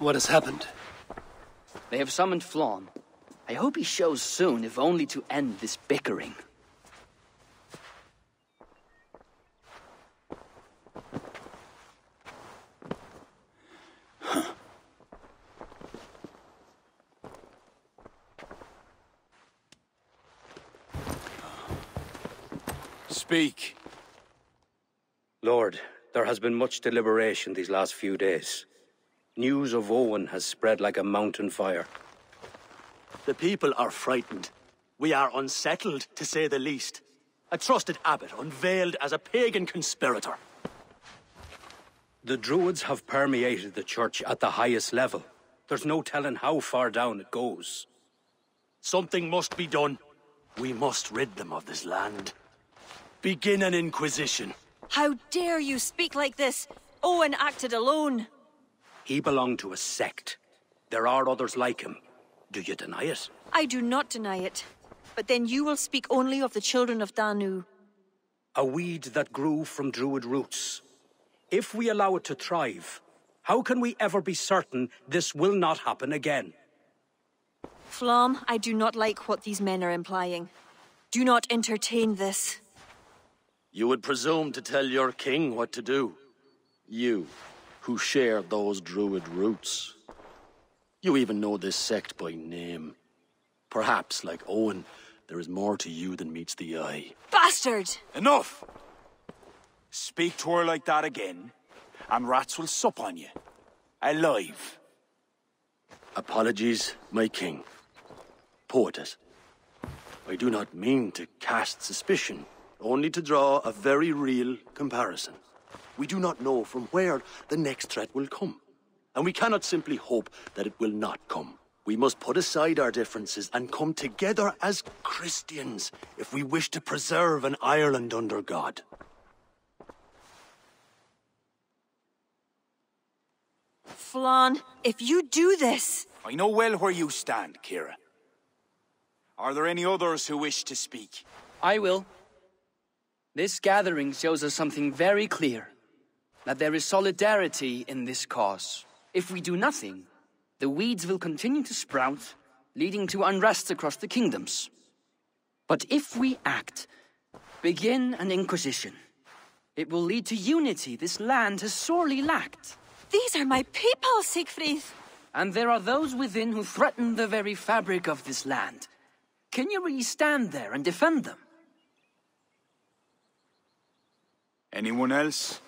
What has happened? They have summoned Flann. I hope he shows soon, if only to end this bickering. Speak. Lord, there has been much deliberation these last few days. News of Owen has spread like a mountain fire. The people are frightened. We are unsettled, to say the least. A trusted abbot unveiled as a pagan conspirator. The Druids have permeated the church at the highest level. There's no telling how far down it goes. Something must be done. We must rid them of this land. Begin an inquisition. How dare you speak like this? Owen acted alone. He belonged to a sect. There are others like him. Do you deny it? I do not deny it. But then you will speak only of the children of Danu. A weed that grew from Druid roots. If we allow it to thrive, how can we ever be certain this will not happen again? Flann, I do not like what these men are implying. Do not entertain this. You would presume to tell your king what to do. You, who share those Druid roots. You even know this sect by name. Perhaps, like Owen, there is more to you than meets the eye. Bastard! Enough! Speak to her like that again, and rats will sup on you. Alive. Apologies, my king. Poetess, I do not mean to cast suspicion. Only to draw a very real comparison. We do not know from where the next threat will come, and we cannot simply hope that it will not come. We must put aside our differences and come together as Christians if we wish to preserve an Ireland under God. Flann, if you do this... I know well where you stand, Kira. Are there any others who wish to speak? I will. This gathering shows us something very clear, that there is solidarity in this cause. If we do nothing, the weeds will continue to sprout, leading to unrest across the kingdoms. But if we act, begin an inquisition, it will lead to unity this land has sorely lacked. These are my people, Sichfrith! And there are those within who threaten the very fabric of this land. Can you really stand there and defend them? Anyone else?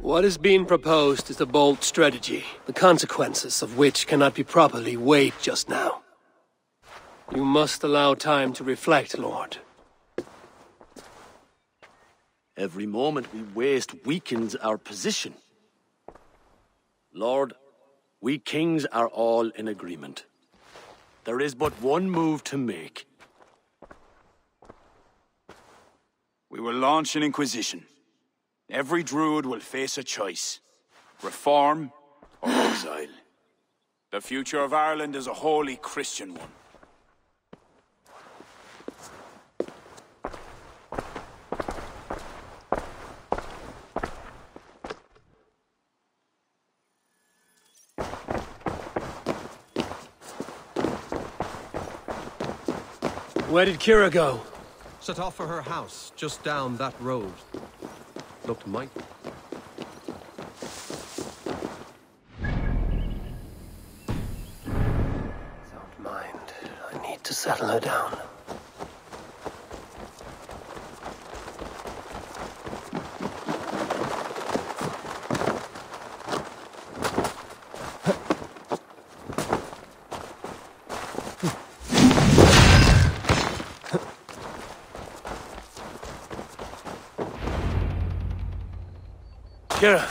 What is being proposed is a bold strategy, the consequences of which cannot be properly weighed just now. You must allow time to reflect, Lord. Every moment we waste weakens our position. Lord, we kings are all in agreement. There is but one move to make. We will launch an inquisition. Every druid will face a choice. Reform or exile. The future of Ireland is a wholly Christian one. Where did Kira go? Set off for her house, just down that road. Looked mighty. Don't mind. I need to settle her down. Kira!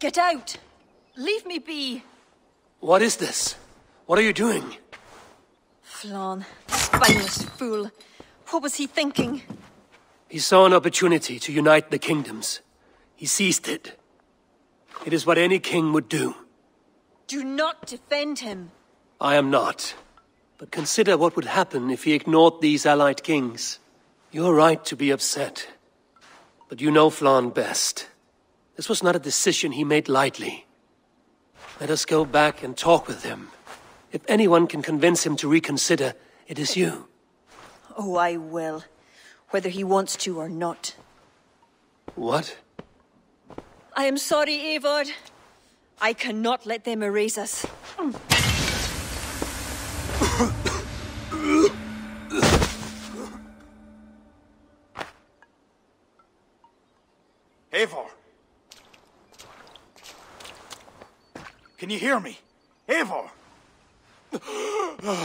Get out! Leave me be! What is this? What are you doing? Flann, the spineless fool. What was he thinking? He saw an opportunity to unite the kingdoms. He seized it. It is what any king would do. Do not defend him. I am not. But consider what would happen if he ignored these allied kings. You're right to be upset. But you know Flann best. This was not a decision he made lightly. Let us go back and talk with him. If anyone can convince him to reconsider, it is you. Oh, I will. Whether he wants to or not. What? I am sorry, Eivor. I cannot let them erase us. Eivor! Can you hear me? Eivor!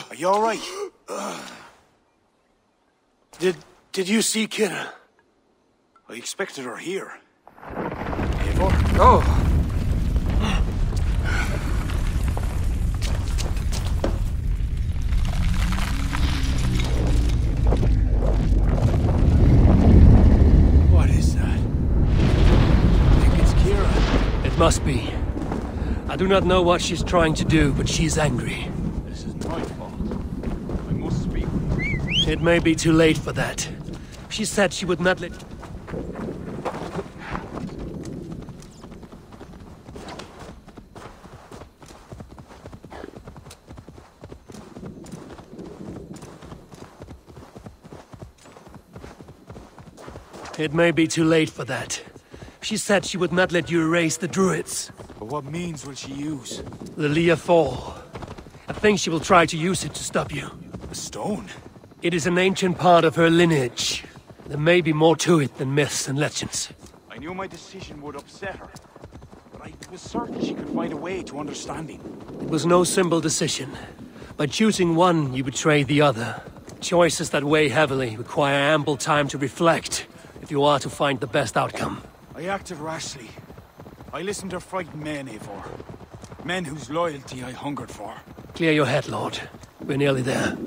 Are you all right? Did you see Kira? I expected her here. Eivor? Oh! Must be. I do not know what she's trying to do, but she's angry. This is my fault. I must speak. It may be too late for that. She said she would not let... It may be too late for that. She said she would not let you erase the Druids. But what means will she use? The Lia Fáil. I think she will try to use it to stop you. A stone? It is an ancient part of her lineage. There may be more to it than myths and legends. I knew my decision would upset her, but I was certain she could find a way to understanding. It was no simple decision. By choosing one, you betray the other. Choices that weigh heavily require ample time to reflect if you are to find the best outcome. I acted rashly. I listened to frightened men, Eivor. Men whose loyalty I hungered for. Clear your head, Lord. We're nearly there.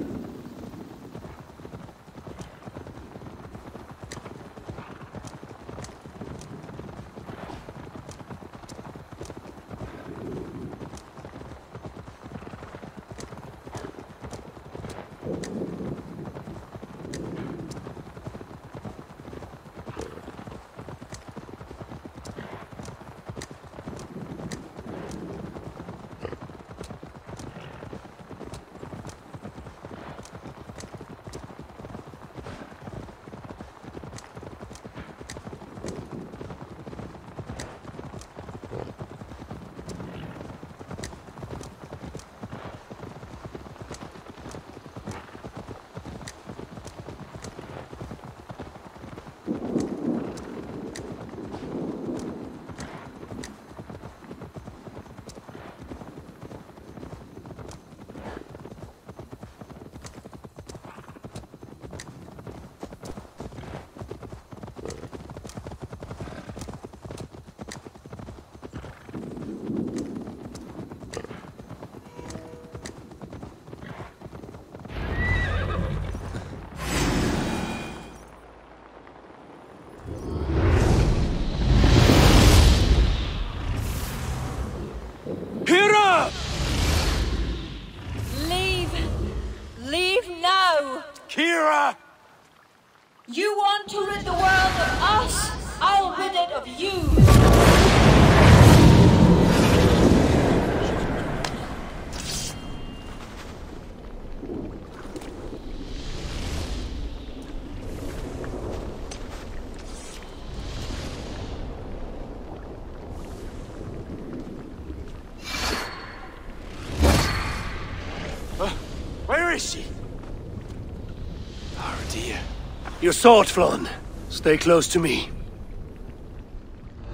Your sword, Flann. Stay close to me.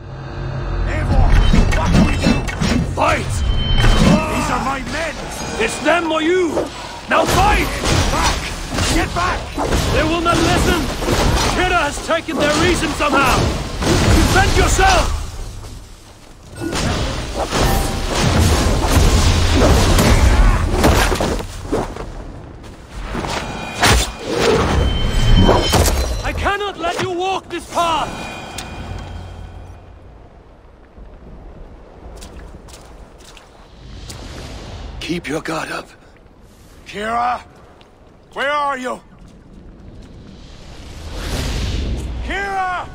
Eivor, what do we do? Fight! These are my men! It's them or you! Now fight! Back! Get back! They will not listen! Kira has taken their reason somehow! Defend yourself! Keep your guard up. Kira? Where are you? Kira!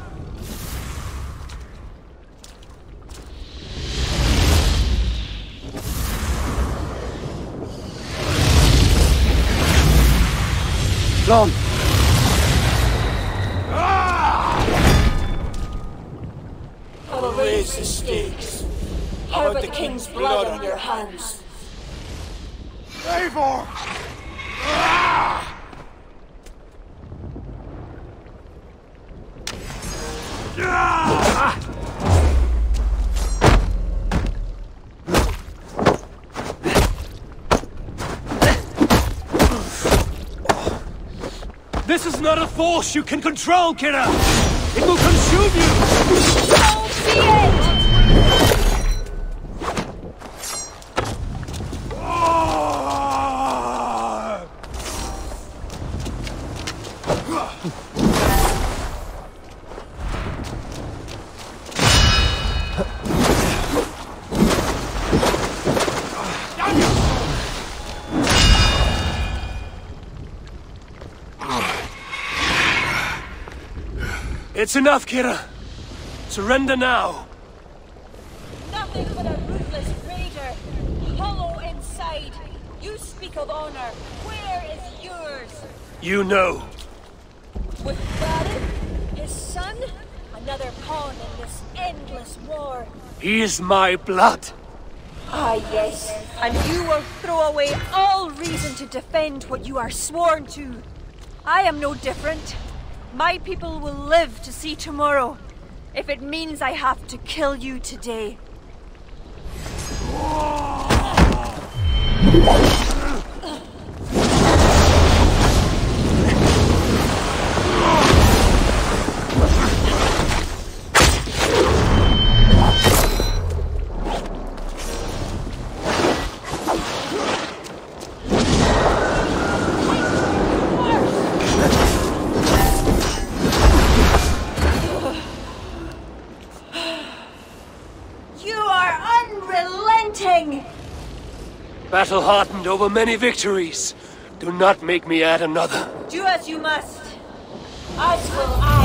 Long. I'll raise the stakes. How about the king's blood on your hands? Eivor! This is not a force you can control, Kira! It will consume you! So be it! It's enough, Kira. Surrender now. Nothing but a ruthless raider, hollow inside. You speak of honor. Where is yours? You know. With Bárid, his son, another pawn in this endless war. He is my blood. Ah, yes. And you will throw away all reason to defend what you are sworn to. I am no different. My people will live to see tomorrow, if it means I have to kill you today. Battle-hardened over many victories. Do not make me add another. Do as you must. As will I.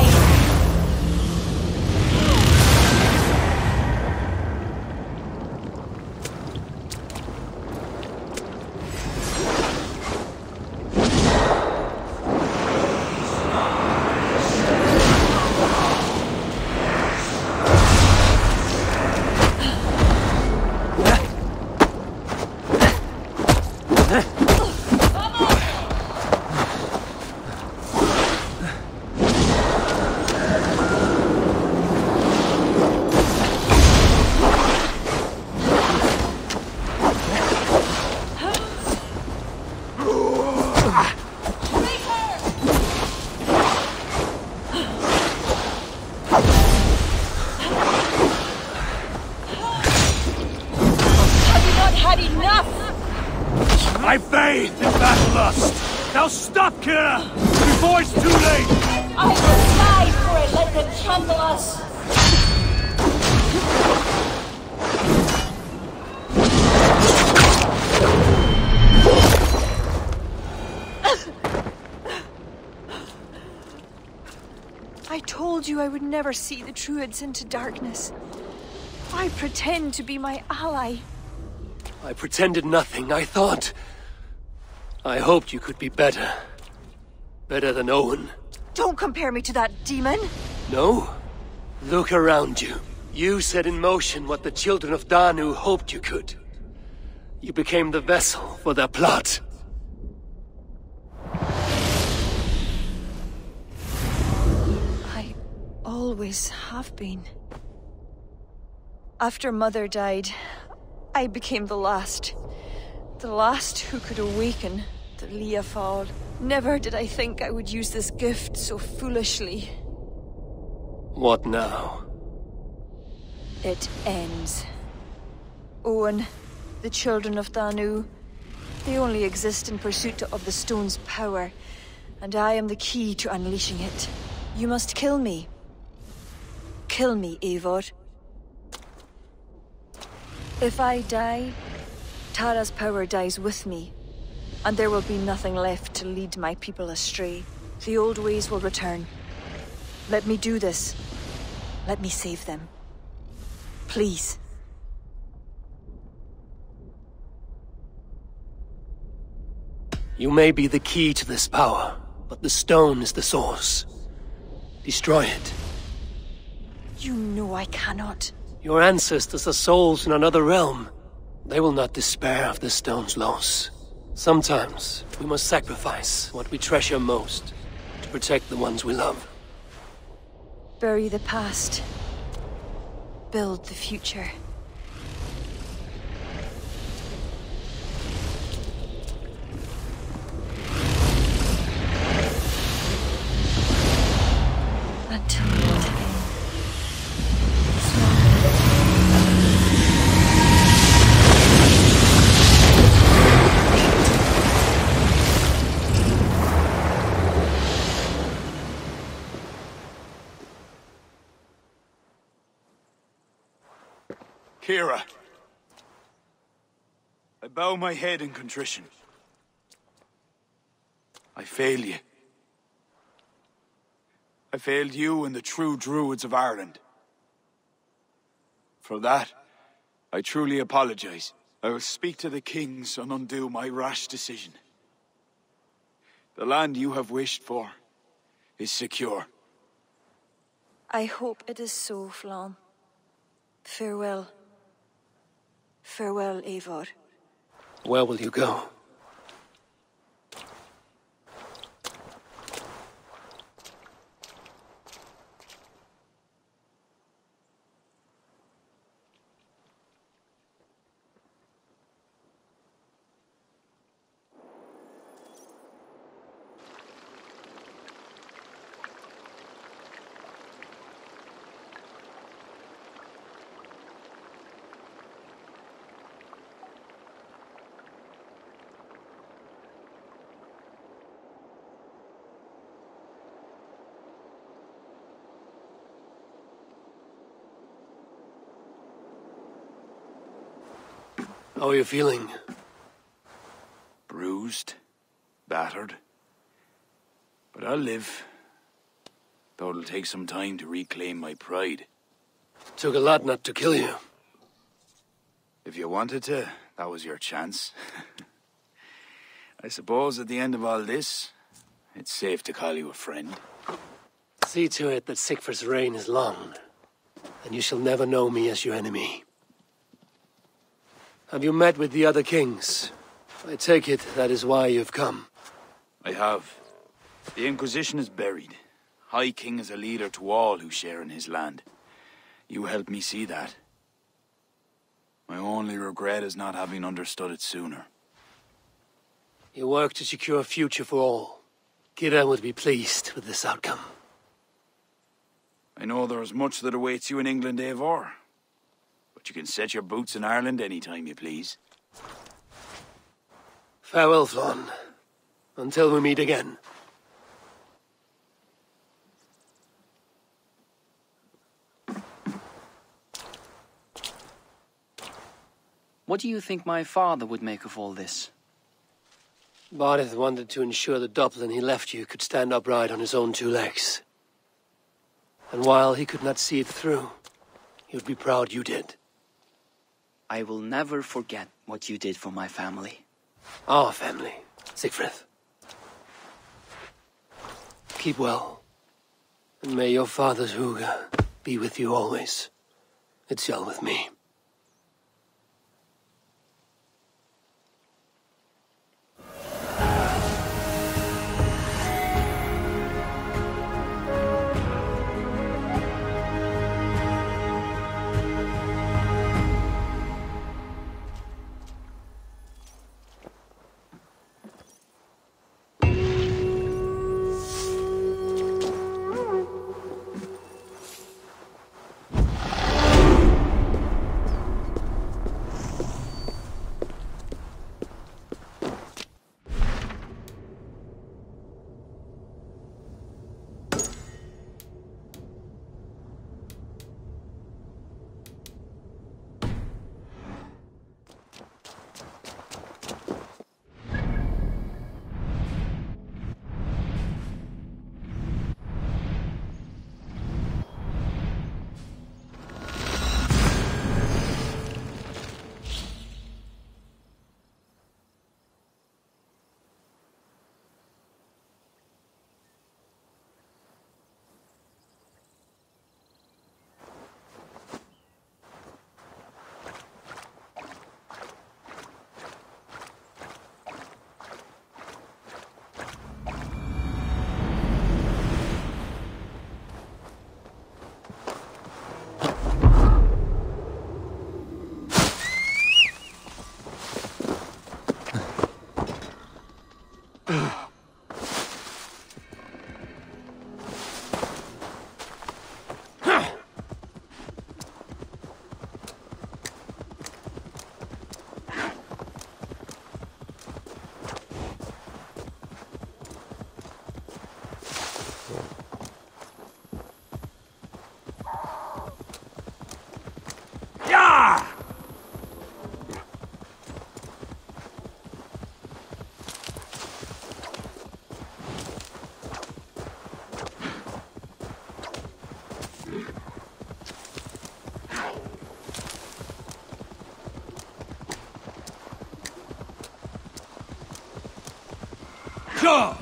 I would never see the Druids into darkness. I pretend to be my ally. I pretended nothing. I thought... I hoped you could be better. Better than Owen. Don't compare me to that demon! No? Look around you. You set in motion what the children of Danu hoped you could. You became the vessel for their plot. Always have been. After Mother died, I became the last who could awaken the Lia Fáil. Never did I think I would use this gift so foolishly. What now? It ends. Owen, the children of Danu, they only exist in pursuit of the stone's power, and I am the key to unleashing it. You must kill me. Kill me, Eivor. If I die, Tara's power dies with me. and there will be nothing left to lead my people astray. The old ways will return. Let me do this. Let me save them. Please. You may be the key to this power, but the stone is the source. Destroy it. You know I cannot. Your ancestors are souls in another realm. They will not despair of the stone's loss. Sometimes, we must sacrifice what we treasure most to protect the ones we love. Bury the past. Build the future. Kira, I bow my head in contrition. I fail you. I failed you and the true Druids of Ireland. For that, I truly apologize. I will speak to the kings and undo my rash decision. The land you have wished for is secure. I hope it is so, Flann. Farewell. Farewell, Eivor. Where will you go? How are you feeling? Bruised, battered, but I'll live, though it'll take some time to reclaim my pride. It took a lot not to kill you. If you wanted to, that was your chance. I suppose at the end of all this, it's safe to call you a friend. See to it that Sichfrith's reign is long, and you shall never know me as your enemy. Have you met with the other kings? I take it that is why you've come. I have. The Inquisition is buried. High King is a leader to all who share in his land. You helped me see that. My only regret is not having understood it sooner. You work to secure a future for all. Kira would be pleased with this outcome. I know there is much that awaits you in England, Eivor. But you can set your boots in Ireland any time you please. Farewell, Flann. Until we meet again. What do you think my father would make of all this? Bárid wanted to ensure that Dublin he left you could stand upright on his own two legs. And while he could not see it through, he would be proud you did. I will never forget what you did for my family. Our family, Sichfrith. Keep well, and may your father's húga be with you always. It shall with me. Kira!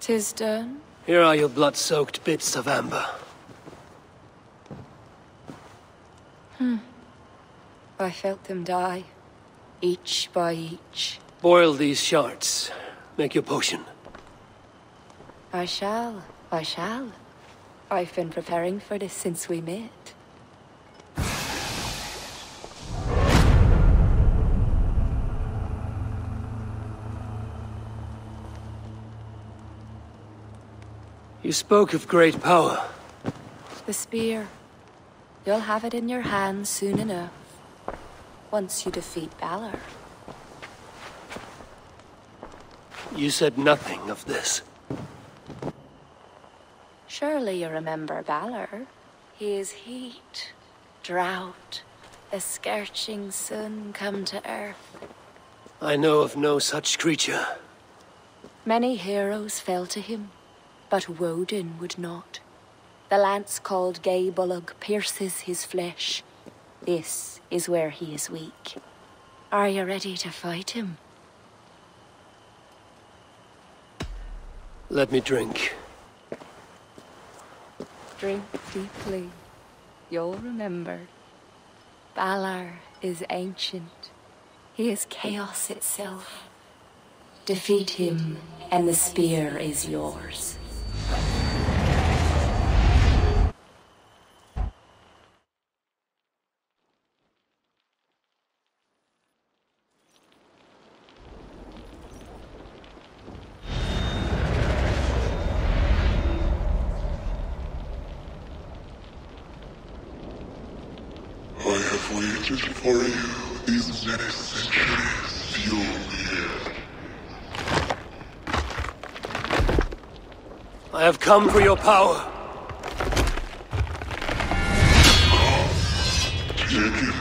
Tis done. Here are your blood-soaked bits of amber. I felt them die, each by each. Boil these shards. Make your potion. I shall. I shall. I've been preparing for this since we met. You spoke of great power. The spear. You'll have it in your hand soon enough. Once you defeat Balor. You said nothing of this. Surely you remember Balor. His heat, drought, a scorching sun come to earth. I know of no such creature. Many heroes fell to him. But Woden would not. The lance called Gáe Bulg pierces his flesh. This is where he is weak. Are you ready to fight him? Let me drink. Drink deeply. You'll remember. Balor is ancient. He is chaos itself. Defeat him, and the spear is yours. I have come for your power. Take it.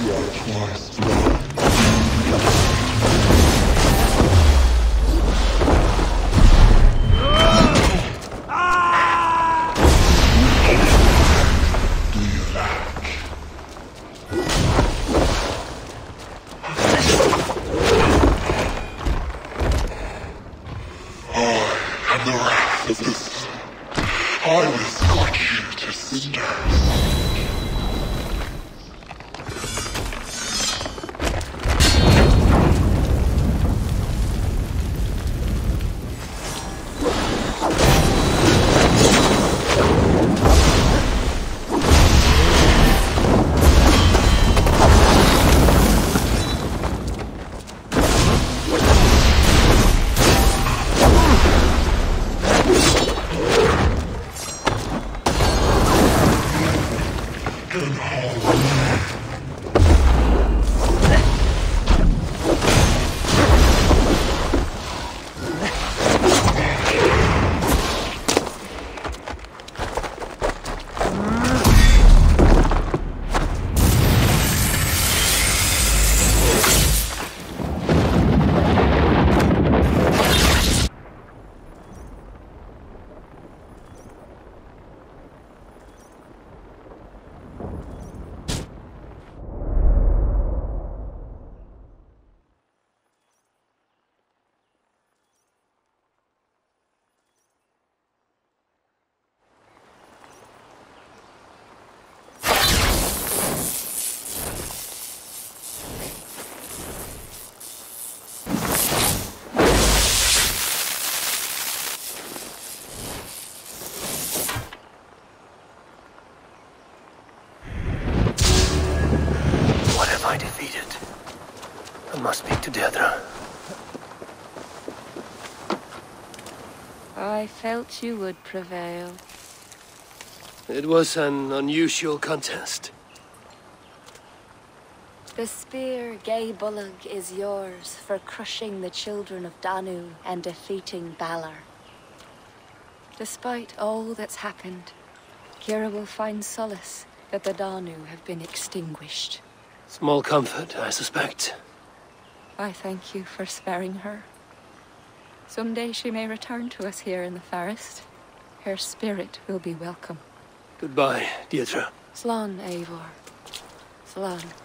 You are twice must speak to Deidre. I felt you would prevail. It was an unusual contest. The spear, Gáe Bulg, is yours for crushing the children of Danu and defeating Balor. Despite all that's happened, Kira will find solace that the Danu have been extinguished. Small comfort, I suspect. I thank you for sparing her. Someday she may return to us here in the forest. Her spirit will be welcome. Goodbye, Deidre. Slán, Eivor. Slán.